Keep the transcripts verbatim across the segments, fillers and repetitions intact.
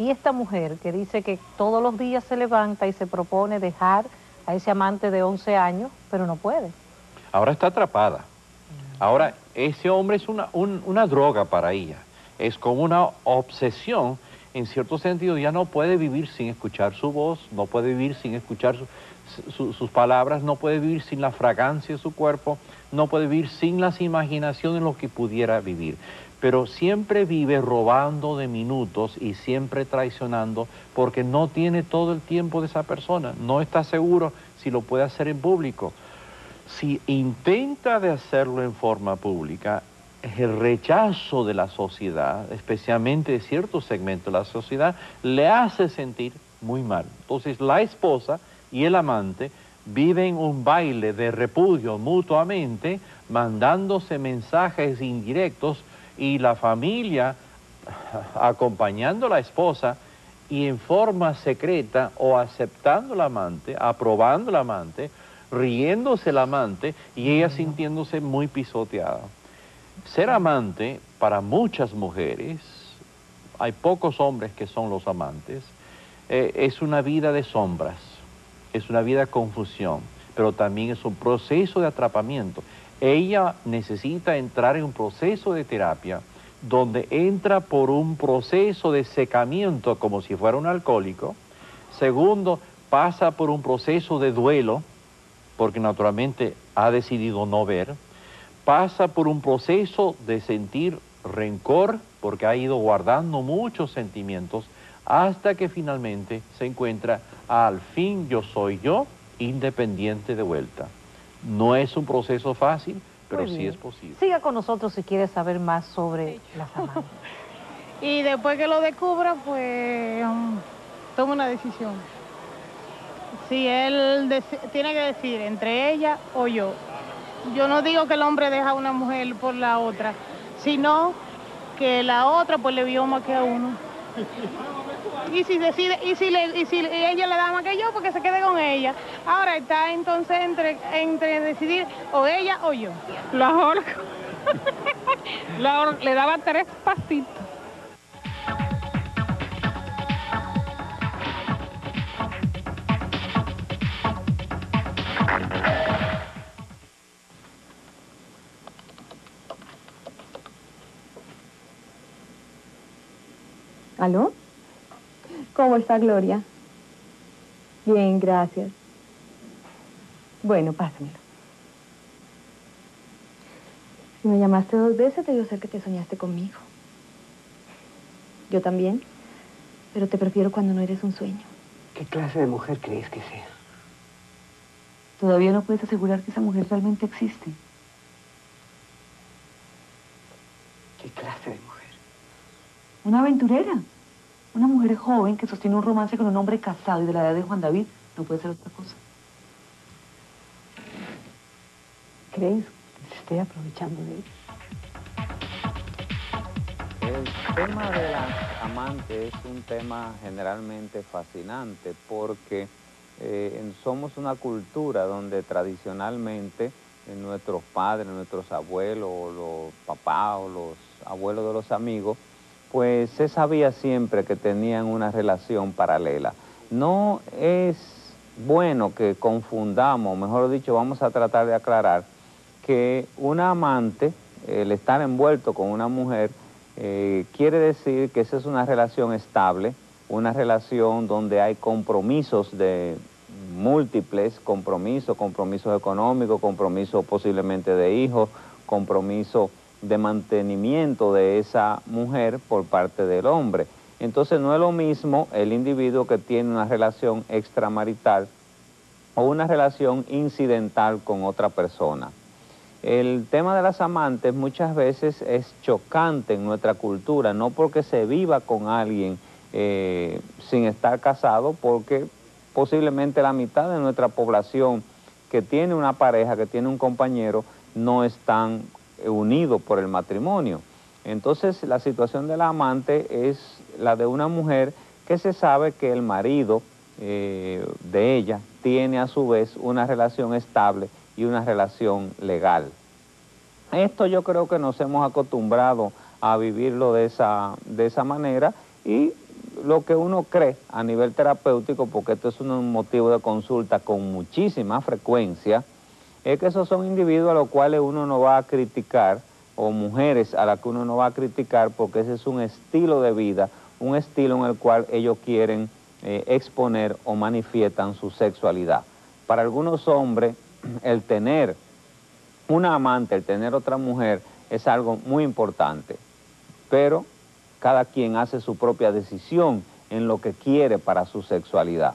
Y esta mujer que dice que todos los días se levanta y se propone dejar a ese amante de once años, pero no puede. Ahora está atrapada. Ahora, ese hombre es una, un, una droga para ella. Es como una obsesión. En cierto sentido, ya no puede vivir sin escuchar su voz, no puede vivir sin escuchar su, su, sus palabras, no puede vivir sin la fragancia de su cuerpo, no puede vivir sin las imaginaciones en lo que pudiera vivir. Pero siempre vive robando de minutos y siempre traicionando porque no tiene todo el tiempo de esa persona. No está seguro si lo puede hacer en público. Si intenta de hacerlo en forma pública, el rechazo de la sociedad, especialmente de cierto segmento de la sociedad, le hace sentir muy mal. Entonces la esposa y el amante viven un baile de repudio mutuamente, mandándose mensajes indirectos, y la familia acompañando a la esposa y en forma secreta o aceptando al amante, aprobando al amante, riéndose el amante y ella sintiéndose muy pisoteada. Ser amante para muchas mujeres, hay pocos hombres que son los amantes, eh, es una vida de sombras, es una vida de confusión, pero también es un proceso de atrapamiento. Ella necesita entrar en un proceso de terapia donde entra por un proceso de secamiento como si fuera un alcohólico. Segundo, pasa por un proceso de duelo, porque naturalmente ha decidido no ver. Pasa por un proceso de sentir rencor, porque ha ido guardando muchos sentimientos, hasta que finalmente se encuentra, al fin yo soy yo, independiente de vuelta. No es un proceso fácil, pero sí es posible. Siga con nosotros si quiere saber más sobre sí. las amantes. Y después que lo descubra, pues um, toma una decisión. Si él tiene que decir entre ella o yo. Yo no digo que el hombre deja a una mujer por la otra, sino que la otra pues le vio más que a uno. Y si decide, y si, le, y si ella le da más que yo, porque se quede con ella. Ahora está entonces entre, entre decidir o ella o yo. Lo ahorco. Lo ahorco. Le daba tres pasitos. ¿Aló? ¿Cómo está Gloria? Bien, gracias. Bueno, pásamelo. Si me llamaste dos veces, debió ser que te soñaste conmigo. Yo también, pero te prefiero cuando no eres un sueño. ¿Qué clase de mujer crees que sea? Todavía no puedes asegurar que esa mujer realmente existe. ¿Qué clase de mujer? Una aventurera. Una mujer joven que sostiene un romance con un hombre casado y de la edad de Juan David no puede ser otra cosa. ¿Crees que se esté aprovechando de él? El tema de las amantes es un tema generalmente fascinante porque eh, somos una cultura donde tradicionalmente nuestros padres, nuestros abuelos, los papás o los abuelos de los amigos, pues se sabía siempre que tenían una relación paralela. No es bueno que confundamos, mejor dicho, vamos a tratar de aclarar que un amante, el estar envuelto con una mujer, eh, quiere decir que esa es una relación estable, una relación donde hay compromisos de múltiples, compromisos, compromisos económicos, compromisos posiblemente de hijos, compromisos de mantenimiento de esa mujer por parte del hombre. Entonces no es lo mismo el individuo que tiene una relación extramarital o una relación incidental con otra persona. El tema de las amantes muchas veces es chocante en nuestra cultura, no porque se viva con alguien eh, sin estar casado, porque posiblemente la mitad de nuestra población que tiene una pareja, que tiene un compañero, no están unido por el matrimonio. Entonces la situación de la amante es la de una mujer que se sabe que el marido eh, de ella tiene a su vez una relación estable y una relación legal. Esto yo creo que nos hemos acostumbrado a vivirlo de esa, de esa manera y lo que uno cree a nivel terapéutico, porque esto es un motivo de consulta con muchísima frecuencia, es que esos son individuos a los cuales uno no va a criticar, o mujeres a las que uno no va a criticar, porque ese es un estilo de vida, un estilo en el cual ellos quieren eh, exponer o manifiestan su sexualidad. Para algunos hombres, el tener una amante, el tener otra mujer, es algo muy importante, pero cada quien hace su propia decisión en lo que quiere para su sexualidad.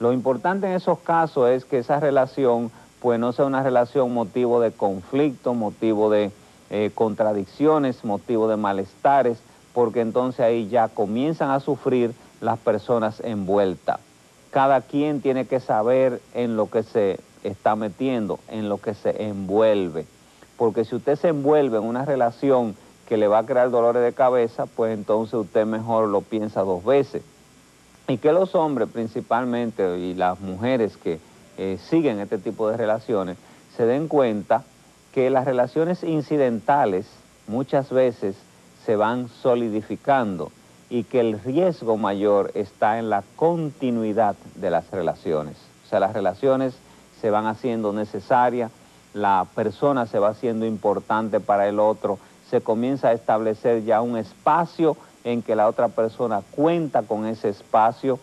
Lo importante en esos casos es que esa relación pues no sea una relación motivo de conflicto, motivo de eh, contradicciones, motivo de malestares, porque entonces ahí ya comienzan a sufrir las personas envueltas. Cada quien tiene que saber en lo que se está metiendo, en lo que se envuelve, porque si usted se envuelve en una relación que le va a crear dolores de cabeza, pues entonces usted mejor lo piensa dos veces. Y que los hombres principalmente y las mujeres que eh, siguen este tipo de relaciones se den cuenta que las relaciones incidentales muchas veces se van solidificando y que el riesgo mayor está en la continuidad de las relaciones. O sea, las relaciones se van haciendo necesarias, la persona se va haciendo importante para el otro, se comienza a establecer ya un espacio en que la otra persona cuenta con ese espacio.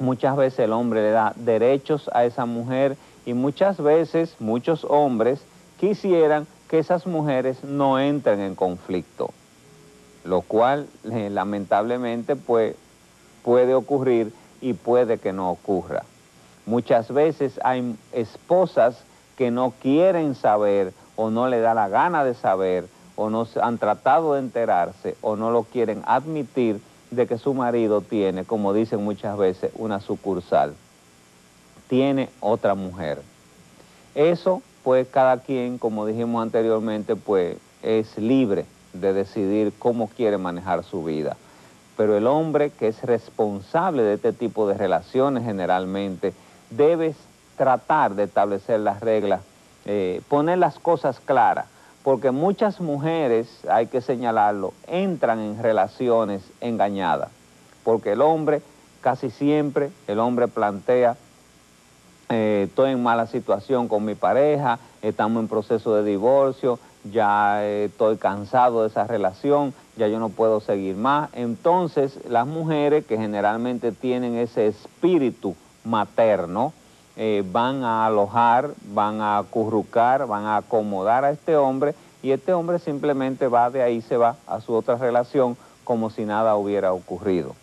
Muchas veces el hombre le da derechos a esa mujer y muchas veces muchos hombres quisieran que esas mujeres no entren en conflicto, lo cual eh, lamentablemente pues, puede ocurrir y puede que no ocurra. Muchas veces hay esposas que no quieren saber o no le da la gana de saber o no han tratado de enterarse o no lo quieren admitir de que su marido tiene, como dicen muchas veces, una sucursal, tiene otra mujer. Eso, pues, cada quien, como dijimos anteriormente, pues, es libre de decidir cómo quiere manejar su vida. Pero el hombre que es responsable de este tipo de relaciones generalmente debe tratar de establecer las reglas, eh, poner las cosas claras, porque muchas mujeres, hay que señalarlo, entran en relaciones engañadas, porque el hombre, casi siempre, el hombre plantea, eh, estoy en mala situación con mi pareja, estamos en proceso de divorcio, ya eh, estoy cansado de esa relación, ya yo no puedo seguir más. Entonces, las mujeres que generalmente tienen ese espíritu materno, Eh, van a alojar, van a acurrucar, van a acomodar a este hombre y este hombre simplemente va de ahí, se va a su otra relación como si nada hubiera ocurrido.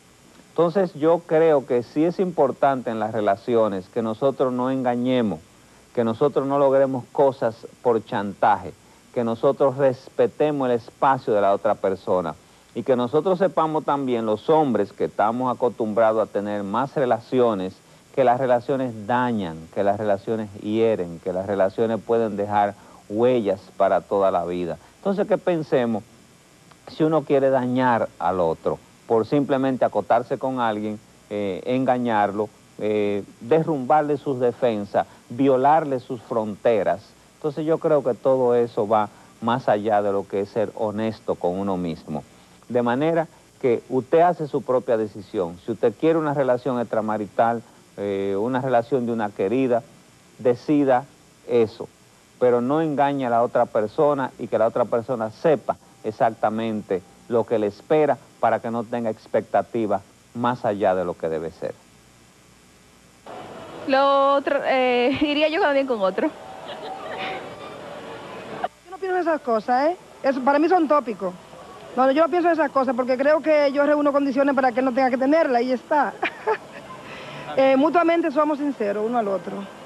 Entonces yo creo que sí es importante en las relaciones que nosotros no engañemos, que nosotros no logremos cosas por chantaje, que nosotros respetemos el espacio de la otra persona y que nosotros sepamos también, los hombres que estamos acostumbrados a tener más relaciones, que las relaciones dañan, que las relaciones hieren, que las relaciones pueden dejar huellas para toda la vida. Entonces, ¿qué pensemos? Si uno quiere dañar al otro por simplemente acotarse con alguien, eh, engañarlo, eh, derrumbarle sus defensas, violarle sus fronteras, entonces yo creo que todo eso va más allá de lo que es ser honesto con uno mismo. De manera que usted hace su propia decisión. Si usted quiere una relación extramarital, Eh, una relación de una querida, decida eso, pero no engañe a la otra persona y que la otra persona sepa exactamente lo que le espera para que no tenga expectativas más allá de lo que debe ser. Lo otro, eh, iría yo también con otro. Yo no pienso en esas cosas, ¿eh? Es, para mí son tópicos. No, yo no pienso en esas cosas porque creo que yo reúno condiciones para que él no tenga que tenerla y ya está. Eh, mutuamente somos sinceros uno al otro.